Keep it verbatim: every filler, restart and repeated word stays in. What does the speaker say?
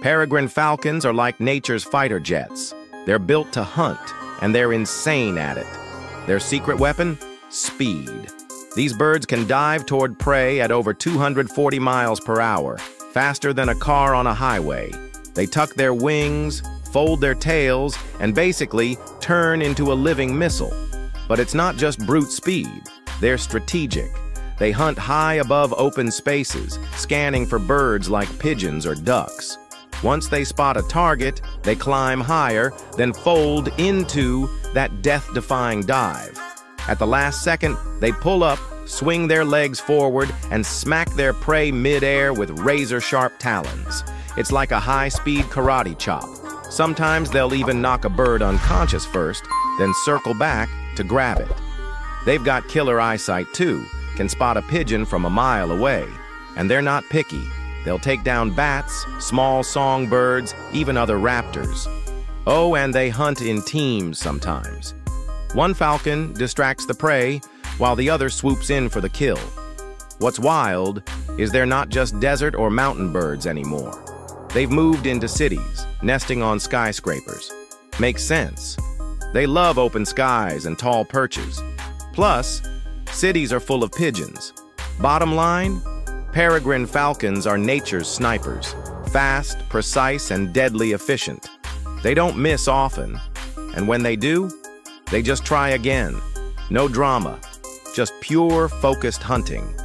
Peregrine falcons are like nature's fighter jets. They're built to hunt, and they're insane at it. Their secret weapon? Speed. These birds can dive toward prey at over two hundred forty miles per hour, faster than a car on a highway. They tuck their wings, fold their tails, and basically turn into a living missile. But it's not just brute speed. They're strategic. They hunt high above open spaces, scanning for birds like pigeons or ducks. Once they spot a target, they climb higher, then fold into that death-defying dive. At the last second, they pull up, swing their legs forward, and smack their prey mid-air with razor-sharp talons. It's like a high-speed karate chop. Sometimes they'll even knock a bird unconscious first, then circle back to grab it. They've got killer eyesight too, can spot a pigeon from a mile away. And they're not picky. They'll take down bats, small songbirds, even other raptors. Oh, and they hunt in teams sometimes. One falcon distracts the prey, while the other swoops in for the kill. What's wild is they're not just desert or mountain birds anymore. They've moved into cities, nesting on skyscrapers. Makes sense. They love open skies and tall perches. Plus, cities are full of pigeons. Bottom line, peregrine falcons are nature's snipers, fast, precise, and deadly efficient. They don't miss often, and when they do, they just try again. No drama, just pure, focused hunting.